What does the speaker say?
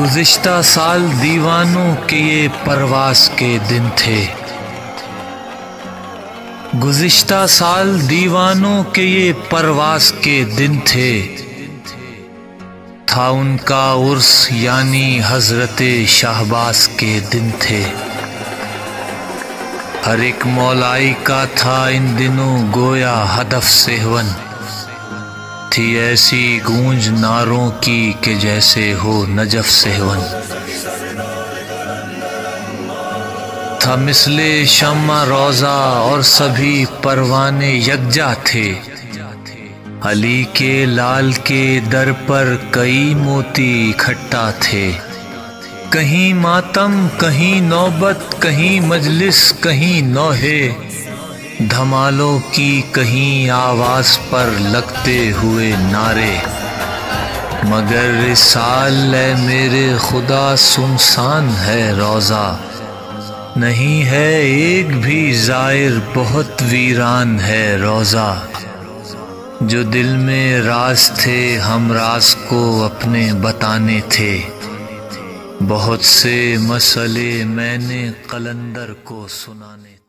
गुज़िश्ता साल दीवानों के ये परवास के दिन थे, गुज़िश्ता साल दीवानों के ये परवास के दिन थे। था उनका उर्स यानी हज़रत शाहबाज के दिन थे। हर एक मौलाई का था इन दिनों गोया हदफ सेहवन, थी ऐसी गूंज नारों की कि जैसे हो नजफ सेहवन। था मिसले शम्मा रोज़ा और सभी परवाने यकजा थे, अली के लाल के दर पर कई मोती इकट्ठा थे। कहीं मातम कहीं नौबत कहीं मजलिस कहीं नौहे, धमालों की कहीं आवाज़ पर लगते हुए नारे। मगर इस साल ए मेरे खुदा सुनसान है रोज़ा, नहीं है एक भी ज़ायर बहुत वीरान है रोज़ा। जो दिल में राज थे हम राज को अपने बताने थे, बहुत से मसले मैंने कलंदर को सुनाने थे।